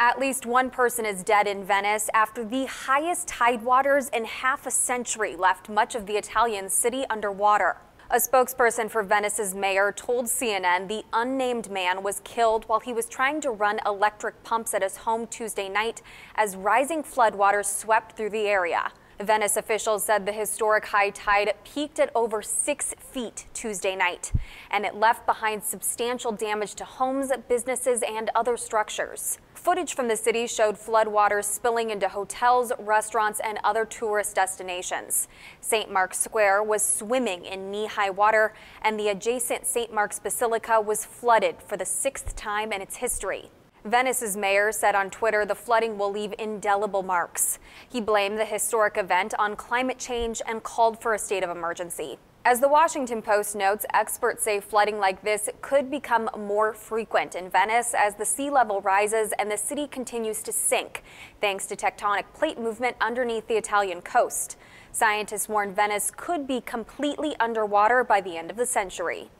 At least one person is dead in Venice after the highest tide waters in half a century left much of the Italian city underwater. A spokesperson for Venice's mayor told CNN the unnamed man was killed while he was trying to run electric pumps at his home Tuesday night as rising floodwaters swept through the area. Venice officials said the historic high tide peaked at over 6 feet Tuesday night, and it left behind substantial damage to homes, businesses, and other structures. Footage from the city showed floodwaters spilling into hotels, restaurants, and other tourist destinations. St. Mark's Square was swimming in knee-high water, and the adjacent St. Mark's Basilica was flooded for the 6th time in its history. Venice's mayor said on Twitter the flooding will leave indelible marks. He blamed the historic event on climate change and called for a state of emergency. As the Washington Post notes, experts say flooding like this could become more frequent in Venice as the sea level rises and the city continues to sink, thanks to tectonic plate movement underneath the Italian coast. Scientists warn Venice could be completely underwater by the end of the century.